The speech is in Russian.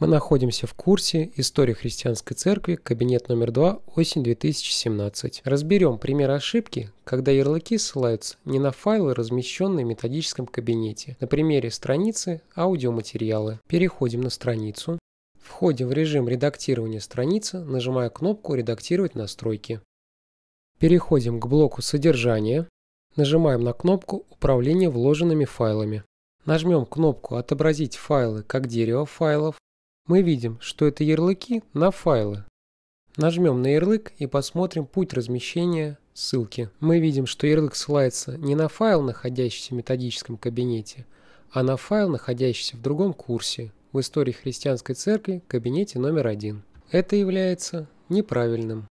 Мы находимся в курсе «История христианской церкви», кабинет номер 2, осень 2017. Разберем пример ошибки, когда ярлыки ссылаются не на файлы, размещенные в методическом кабинете. На примере страницы аудиоматериалы. Переходим на страницу. Входим в режим редактирования страницы, нажимая кнопку «Редактировать настройки». Переходим к блоку «Содержание». Нажимаем на кнопку «Управление вложенными файлами». Нажмем кнопку «Отобразить файлы как дерево файлов». Мы видим, что это ярлыки на файлы. Нажмем на ярлык и посмотрим путь размещения ссылки. Мы видим, что ярлык ссылается не на файл, находящийся в методическом кабинете, а на файл, находящийся в другом курсе, в истории христианской церкви, кабинете номер 1. Это является неправильным.